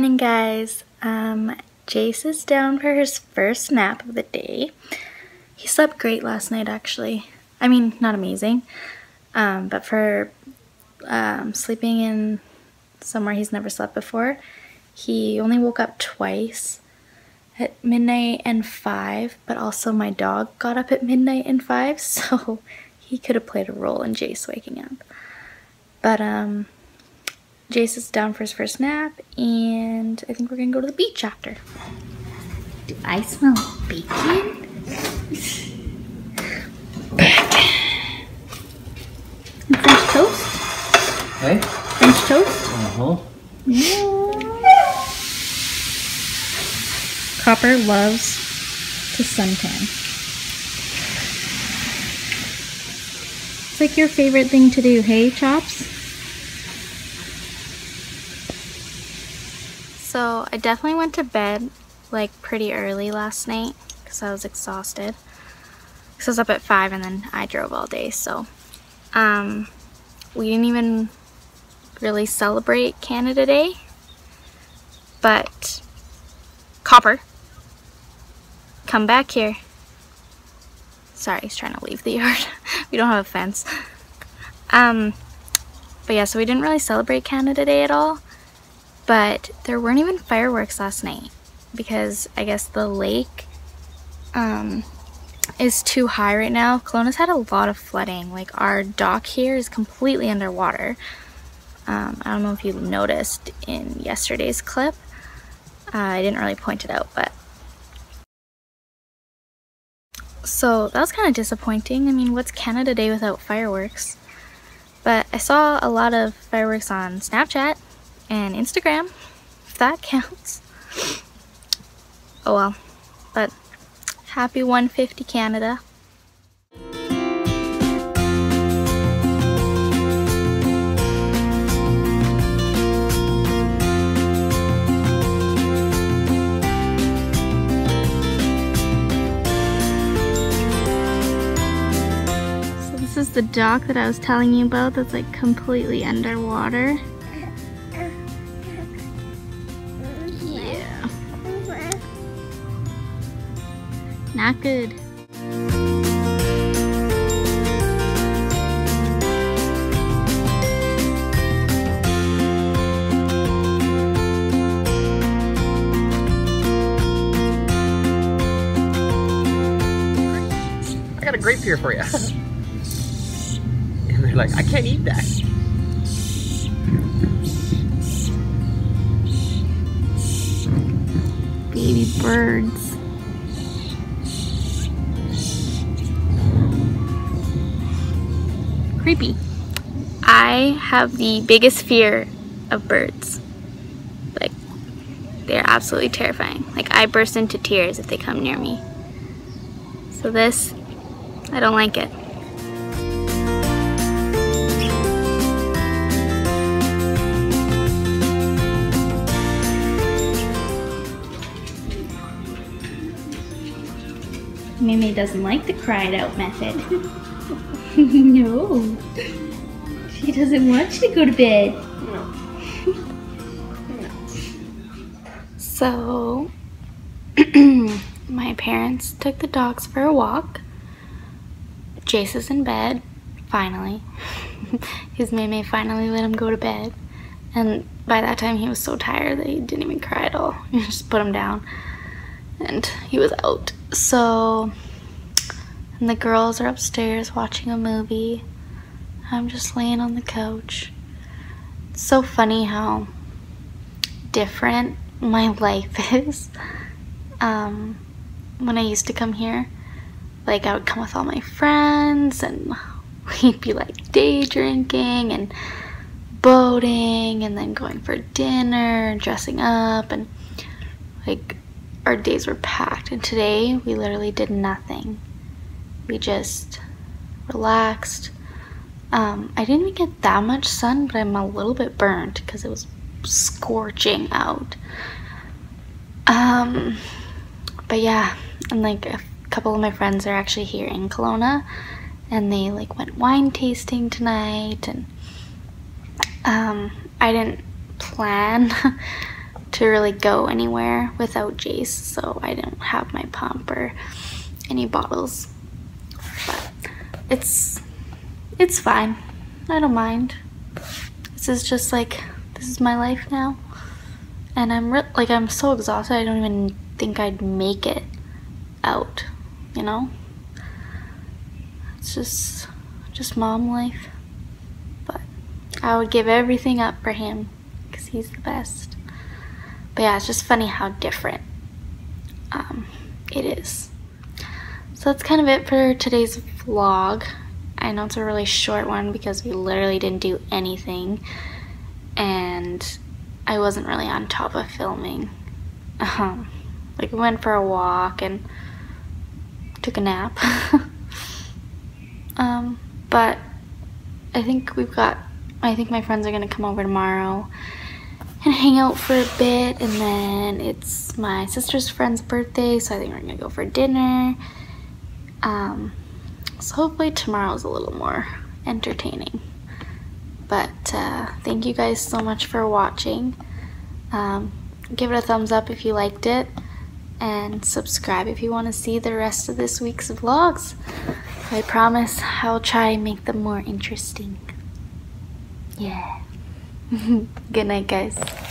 morning, guys. Jace is down for his first nap of the day. He slept great last night, actually. I mean, not amazing, but for sleeping in somewhere he's never slept before, he only woke up twice, at midnight and 5, but also my dog got up at midnight and 5, so he could have played a role in Jace waking up. But Jace is down for his first nap, and I think we're gonna go to the beach after. Do I smell bacon? And French toast? Hey? French toast? Uh-huh. Yeah. Copper loves to suntan. It's like your favorite thing to do, hey, Chops? So I definitely went to bed like pretty early last night because I was exhausted. Because I was up at 5 and then I drove all day, so we didn't even really celebrate Canada Day, but Copper, come back here. Sorry, he's trying to leave the yard. We don't have a fence. But yeah, so we didn't really celebrate Canada Day at all. But there weren't even fireworks last night because I guess the lake is too high right now. Kelowna's had a lot of flooding. Like, our dock here is completely underwater. I don't know if you noticed in yesterday's clip. I didn't really point it out, but. So that was kind of disappointing. I mean, what's Canada Day without fireworks? But I saw a lot of fireworks on Snapchat and Instagram, if that counts. Oh well, but happy 150 Canada. So this is the dock that I was telling you about that's like completely underwater. Not good. I got a grape here for you. And they're like, I can't eat that. Baby birds. Creepy. I have the biggest fear of birds. Like, they're absolutely terrifying. Like, I burst into tears if they come near me. So this, I don't like it. Mimi doesn't like the cry-it-out method. No, she doesn't want you to go to bed. No. No. So, my parents took the dogs for a walk. Jace is in bed, finally. His Maymay finally let him go to bed. And by that time he was so tired that he didn't even cry at all. You just put him down and he was out. So. And the girls are upstairs watching a movie. I'm just laying on the couch. It's so funny how different my life is. When I used to come here, like, I would come with all my friends and we'd be like day drinking and boating and then going for dinner and dressing up, and like our days were packed. And today we literally did nothing. We just relaxed. I didn't even get that much sun, but I'm a little bit burnt because it was scorching out. But yeah, and like a couple of my friends are actually here in Kelowna, and they like went wine tasting tonight, and I didn't plan to really go anywhere without Jace, so I didn't have my pump or any bottles. But it's fine. I don't mind. This is just like, this is my life now. And I'm so exhausted, I don't even think I'd make it out, you know? It's just mom life. But I would give everything up for him because he's the best. But yeah, it's just funny how different it is. So that's kind of it for today's vlog. I know it's a really short one because we literally didn't do anything and I wasn't really on top of filming. Like, we went for a walk and took a nap. But I think my friends are gonna come over tomorrow and hang out for a bit, and then it's my sister's friend's birthday, so I think we're gonna go for dinner. So hopefully tomorrow's a little more entertaining. But thank you guys so much for watching. Give it a thumbs up if you liked it, and subscribe if you want to see the rest of this week's vlogs. I promise I'll try and make them more interesting. Yeah. Good night, guys.